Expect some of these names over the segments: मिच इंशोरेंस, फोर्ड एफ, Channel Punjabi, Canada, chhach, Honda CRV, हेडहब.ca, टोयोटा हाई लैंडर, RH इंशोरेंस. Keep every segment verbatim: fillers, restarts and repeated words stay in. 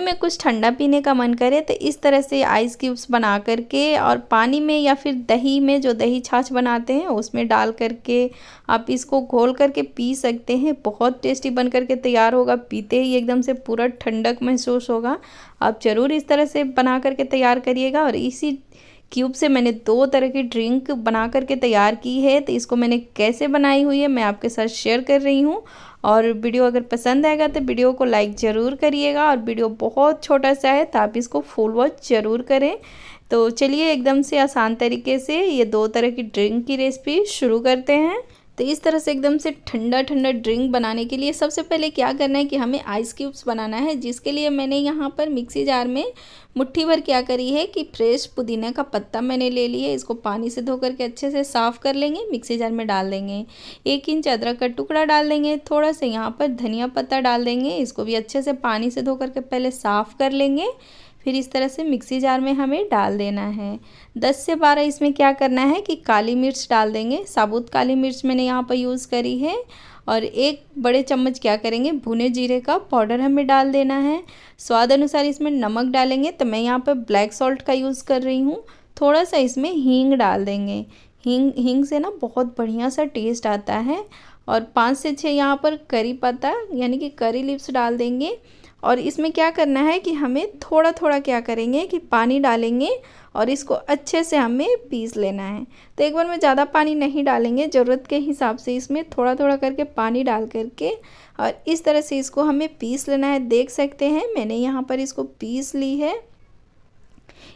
में कुछ ठंडा पीने का मन करे तो इस तरह से आइस क्यूब्स बना करके और पानी में या फिर दही में जो दही छाछ बनाते हैं उसमें डाल करके आप इसको घोल करके पी सकते हैं। बहुत टेस्टी बन करके तैयार होगा, पीते ही एकदम से पूरा ठंडक महसूस होगा। आप ज़रूर इस तरह से बना करके तैयार करिएगा। और इसी क्यूब से मैंने दो तरह की ड्रिंक बना करके तैयार की है, तो इसको मैंने कैसे बनाई हुई है मैं आपके साथ शेयर कर रही हूँ। और वीडियो अगर पसंद आएगा तो वीडियो को लाइक ज़रूर करिएगा, और वीडियो बहुत छोटा सा है तो आप इसको फुल वॉच ज़रूर करें। तो चलिए एकदम से आसान तरीके से ये दो तरह की ड्रिंक की रेसिपी शुरू करते हैं। तो इस तरह से एकदम से ठंडा ठंडा ड्रिंक बनाने के लिए सबसे पहले क्या करना है कि हमें आइस क्यूब्स बनाना है, जिसके लिए मैंने यहाँ पर मिक्सी जार में मुट्ठी भर क्या करी है कि फ्रेश पुदीना का पत्ता मैंने ले लिया। इसको पानी से धो करके अच्छे से साफ़ कर लेंगे, मिक्सी जार में डाल देंगे। एक इंच अदरक का टुकड़ा डाल देंगे, थोड़ा सा यहाँ पर धनिया पत्ता डाल देंगे। इसको भी अच्छे से पानी से धो करके पहले साफ़ कर लेंगे, फिर इस तरह से मिक्सी जार में हमें डाल देना है। दस से बारह इसमें क्या करना है कि काली मिर्च डाल देंगे, साबुत काली मिर्च मैंने यहाँ पर यूज़ करी है। और एक बड़े चम्मच क्या करेंगे भुने जीरे का पाउडर हमें डाल देना है। स्वाद अनुसार इसमें नमक डालेंगे, तो मैं यहाँ पर ब्लैक सॉल्ट का यूज़ कर रही हूँ। थोड़ा सा इसमें हींग डाल देंगे, हींग हींग से ना बहुत बढ़िया सा टेस्ट आता है। और पाँच से छः यहाँ पर करी पत्ता यानी कि करी लीव्स डाल देंगे। और इसमें क्या करना है कि हमें थोड़ा थोड़ा क्या करेंगे कि पानी डालेंगे और इसको अच्छे से हमें पीस लेना है। तो एक बार में ज़्यादा पानी नहीं डालेंगे, ज़रूरत के हिसाब से इसमें थोड़ा थोड़ा करके पानी डाल करके और इस तरह से इसको हमें पीस लेना है। देख सकते हैं मैंने यहाँ पर इसको पीस ली है।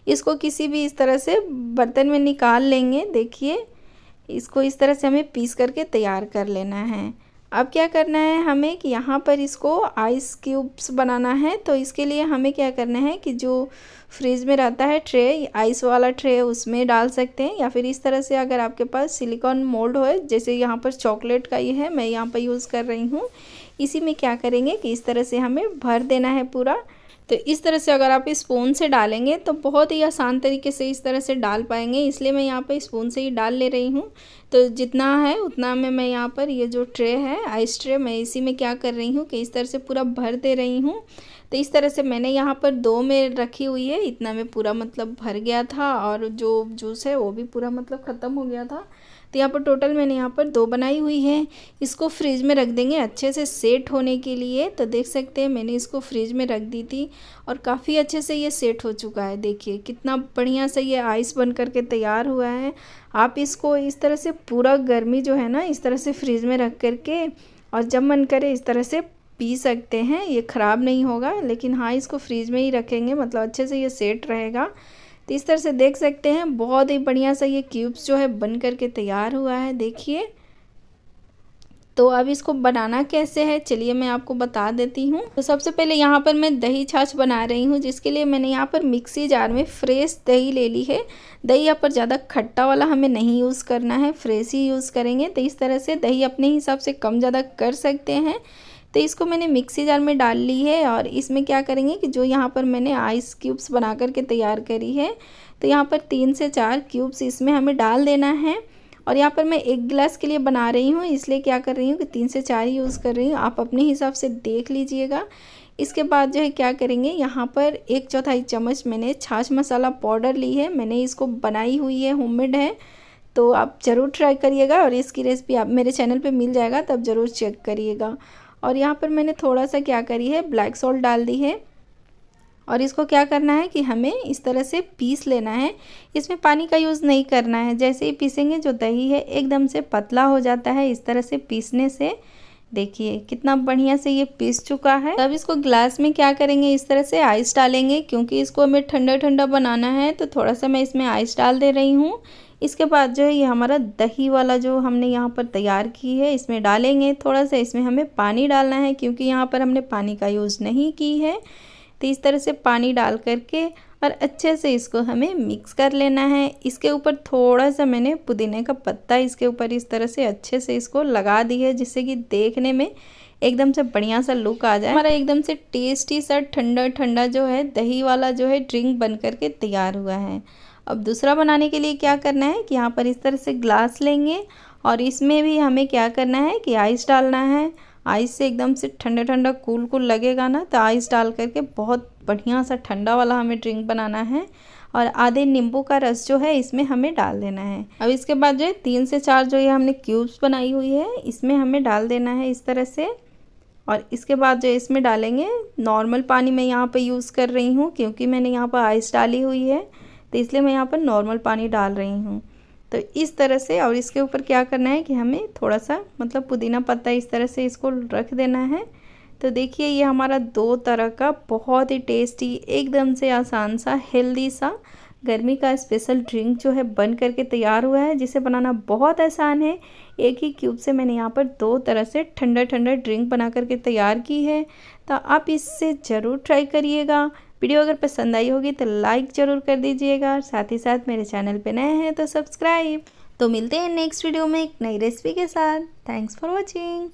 इसको किसी भी इस तरह से बर्तन में निकाल लेंगे। देखिए इसको इस तरह से हमें पीस करके तैयार कर लेना है। अब क्या करना है हमें कि यहाँ पर इसको आइस क्यूब्स बनाना है, तो इसके लिए हमें क्या करना है कि जो फ्रिज में रहता है ट्रे, आइस वाला ट्रे, उसमें डाल सकते हैं। या फिर इस तरह से अगर आपके पास सिलिकॉन मोल्ड हो, जैसे यहाँ पर चॉकलेट का ये है मैं यहाँ पर यूज़ कर रही हूँ, इसी में क्या करेंगे कि इस तरह से हमें भर देना है पूरा। तो इस तरह से अगर आप स्पून से डालेंगे तो बहुत ही आसान तरीके से इस तरह से डाल पाएंगे, इसलिए मैं यहाँ पर स्पून से ही डाल ले रही हूँ। तो जितना है उतना में मैं यहाँ पर ये जो ट्रे है आइस ट्रे, मैं इसी में क्या कर रही हूँ कि इस तरह से पूरा भर दे रही हूँ। तो इस तरह से मैंने यहाँ पर दो में रखी हुई है, इतना में पूरा मतलब भर गया था और जो जूस है वो भी पूरा मतलब ख़त्म हो गया था। तो यहाँ पर टोटल मैंने यहाँ पर दो बनाई हुई है। इसको फ्रिज में रख देंगे अच्छे से सेट होने के लिए। तो देख सकते हैं मैंने इसको फ्रिज में रख दी थी और काफ़ी अच्छे से ये सेट हो चुका है। देखिए कितना बढ़िया से ये आइस बन करके तैयार हुआ है। आप इसको इस तरह से पूरा गर्मी जो है ना इस तरह से फ्रिज में रख करके और जब मन करे इस तरह से पी सकते हैं, ये ख़राब नहीं होगा। लेकिन हाँ इसको फ्रीज में ही रखेंगे मतलब अच्छे से ये सेट रहेगा। तो इस तरह से देख सकते हैं बहुत ही बढ़िया सा ये क्यूब्स जो है बन करके तैयार हुआ है। देखिए तो अब इसको बनाना कैसे है चलिए मैं आपको बता देती हूँ। तो सबसे पहले यहाँ पर मैं दही छाछ बना रही हूँ, जिसके लिए मैंने यहाँ पर मिक्सी जार में फ्रेश दही ले ली है। दही यहाँ पर ज़्यादा खट्टा वाला हमें नहीं यूज़ करना है, फ्रेश ही यूज़ करेंगे। तो इस तरह से दही अपने हिसाब से कम ज़्यादा कर सकते हैं। तो इसको मैंने मिक्सी जार में डाल ली है और इसमें क्या करेंगे कि जो यहाँ पर मैंने आइस क्यूब्स बना करके तैयार करी है तो यहाँ पर तीन से चार क्यूब्स इसमें हमें डाल देना है। और यहाँ पर मैं एक गिलास के लिए बना रही हूँ, इसलिए क्या कर रही हूँ कि तीन से चार यूज़ कर रही हूँ। आप अपने हिसाब से देख लीजिएगा। इसके बाद जो है क्या करेंगे यहाँ पर एक चौथाई चम्मच मैंने छाछ मसाला पाउडर ली है। मैंने इसको बनाई हुई है, होममेड है, तो आप ज़रूर ट्राई करिएगा। और इसकी रेसिपी आप मेरे चैनल पर मिल जाएगा, तब ज़रूर चेक करिएगा। और यहाँ पर मैंने थोड़ा सा क्या करी है ब्लैक सॉल्ट डाल दी है। और इसको क्या करना है कि हमें इस तरह से पीस लेना है, इसमें पानी का यूज़ नहीं करना है। जैसे ही पीसेंगे जो दही है एकदम से पतला हो जाता है इस तरह से पीसने से। देखिए कितना बढ़िया से ये पीस चुका है। अब इसको ग्लास में क्या करेंगे इस तरह से आइस डालेंगे, क्योंकि इसको हमें ठंडा ठंडा बनाना है तो थोड़ा सा मैं इसमें आइस डाल दे रही हूँ। इसके बाद जो है ये हमारा दही वाला जो हमने यहाँ पर तैयार की है इसमें डालेंगे। थोड़ा सा इसमें हमें पानी डालना है, क्योंकि यहाँ पर हमने पानी का यूज़ नहीं की है। तो इस तरह से पानी डाल करके और अच्छे से इसको हमें मिक्स कर लेना है। इसके ऊपर थोड़ा सा मैंने पुदीने का पत्ता इसके ऊपर इस तरह से अच्छे से इसको लगा दी है, जिससे कि देखने में एकदम से बढ़िया सा लुक आ जाए। हमारा एकदम से टेस्टी सा ठंडा ठंडा जो है दही वाला जो है ड्रिंक बन करके तैयार हुआ है। अब दूसरा बनाने के लिए क्या करना है कि यहाँ पर इस तरह से ग्लास लेंगे और इसमें भी हमें क्या करना है कि आइस डालना है। आइस से एकदम से ठंडा ठंडा कूल कूल लगेगा ना, तो आइस डाल करके बहुत बढ़िया सा ठंडा वाला हमें ड्रिंक बनाना है। और आधे नींबू का रस जो है इसमें हमें डाल देना है। अब इसके बाद जो है तीन से चार जो ये हमने क्यूब्स बनाई हुई है इसमें हमें डाल देना है इस तरह से। और इसके बाद जो इसमें डालेंगे नॉर्मल पानी, मैं यहाँ पर यूज़ कर रही हूँ क्योंकि मैंने यहाँ पर आइस डाली हुई है तो इसलिए मैं यहाँ पर नॉर्मल पानी डाल रही हूँ। तो इस तरह से, और इसके ऊपर क्या करना है कि हमें थोड़ा सा मतलब पुदीना पत्ता इस तरह से इसको रख देना है। तो देखिए ये हमारा दो तरह का बहुत ही टेस्टी एकदम से आसान सा हेल्दी सा गर्मी का स्पेशल ड्रिंक जो है बन करके तैयार हुआ है, जिसे बनाना बहुत आसान है। एक ही क्यूब से मैंने यहाँ पर दो तरह से ठंडा ठंडा ड्रिंक बना करके तैयार की है, तो आप इससे ज़रूर ट्राई करिएगा। वीडियो अगर पसंद आई होगी तो लाइक ज़रूर कर दीजिएगा, और साथ ही साथ मेरे चैनल पे नए हैं तो सब्सक्राइब। तो मिलते हैं नेक्स्ट वीडियो में एक नई रेसिपी के साथ। Thanks for watching.